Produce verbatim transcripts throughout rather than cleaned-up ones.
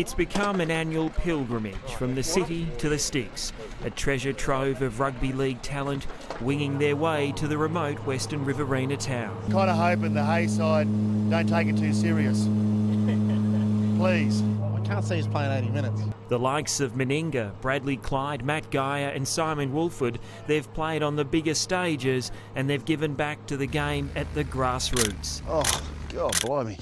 It's become an annual pilgrimage from the city to the sticks, a treasure trove of rugby league talent winging their way to the remote Western Riverina town. Kind of hoping the Hayside don't take it too serious. Please. I can't see us playing eighty minutes. The likes of Meninga, Bradley Clyde, Matt Geyer and Simon Woolford, they've played on the bigger stages and they've given back to the game at the grassroots. Oh, God, blimey.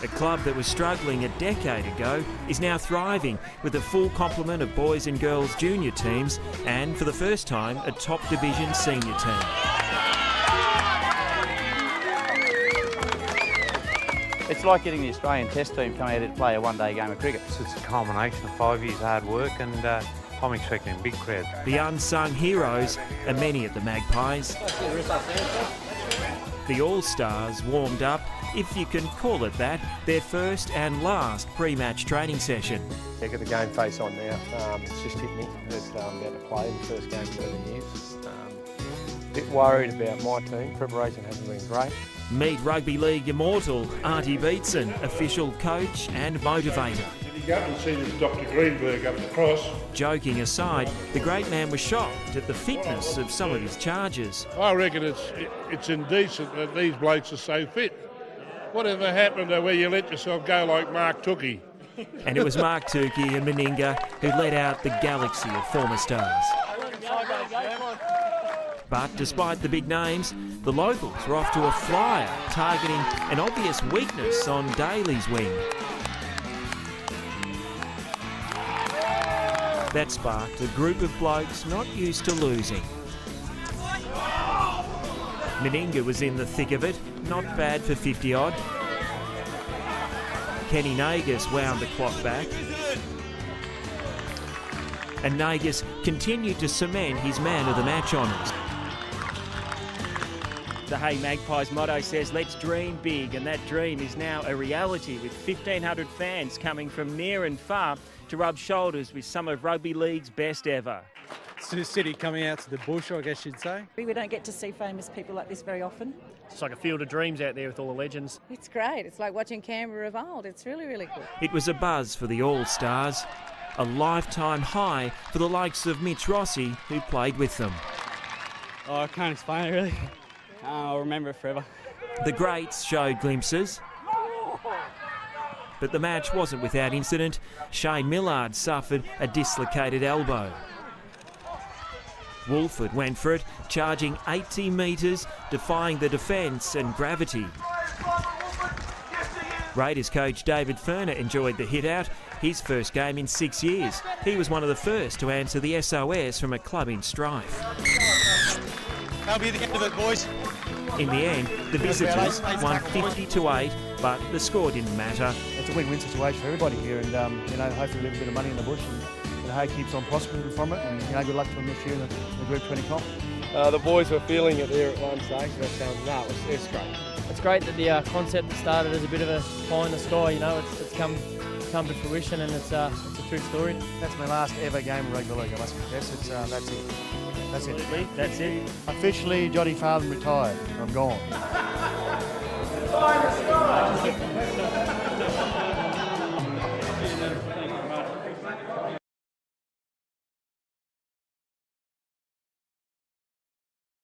A club that was struggling a decade ago is now thriving with a full complement of boys and girls junior teams and, for the first time, a top division senior team. It's like getting the Australian Test team coming out to play a one-day game of cricket. It's a culmination of five years' hard work and uh, I'm expecting a big crowd. The unsung heroes are many at the Magpies. The All-Stars warmed up, if you can call it that, their first and last pre-match training session. They've got the game face on now. Um, it's just hit me that I'm about to play the first game in eleven years. Just, um, a bit worried about my team. Preparation hasn't been great. Meet rugby league immortal Artie Beatson, official coach and motivator. Go up and see this Doctor Greenberg up the cross. Joking aside, the great man was shocked at the fitness of some of his charges. I reckon it's it's indecent that these blokes are so fit. Whatever happened to where you let yourself go like Mark Tookey? And it was Mark Tookey and Meninga who led out the galaxy of former stars. But despite the big names, the locals were off to a flyer, targeting an obvious weakness on Daly's wing. That sparked a group of blokes not used to losing. Meninga was in the thick of it, not bad for fifty odd. Kenny Nagas wound the clock back. And Nagas continued to cement his man of the match honours. The Hay Magpies motto says, let's dream big, and that dream is now a reality with fifteen hundred fans coming from near and far to rub shoulders with some of rugby league's best ever. It's the city coming out to the bush, I guess you'd say. We don't get to see famous people like this very often. It's like a field of dreams out there with all the legends. It's great. It's like watching Canberra of old. It's really, really cool. It was a buzz for the All-Stars, a lifetime high for the likes of Mitch Rossi, who played with them. Oh, I can't explain it, really. I'll remember it forever. The greats showed glimpses, but the match wasn't without incident. Shane Millard suffered a dislocated elbow. Woolford went for it, charging eighty metres, defying the defence and gravity. Raiders coach David Furner enjoyed the hit-out, his first game in six years. He was one of the first to answer the S O S from a club in strife. That'll be the end of it, boys. In the end, the visitors won fifty to eight, but the score didn't matter. It's a win-win situation for everybody here, and um, you know, hopefully we have a bit of money in the bush, and the Hay keeps on prospering from it. And you know, good luck to them this year in the, the Group twenty comp. Uh, the boys were feeling it there at one stage, and it sounds no, it's, it's great. It's great that the uh, concept started as a bit of a pie in the sky. You know, it's, it's come come to fruition, and it's uh, it's a true story. That's my last ever game of rugby league, I must confess. It's uh, that's it. That's it. That's it. Officially, Johnny Farnham retired. I'm gone.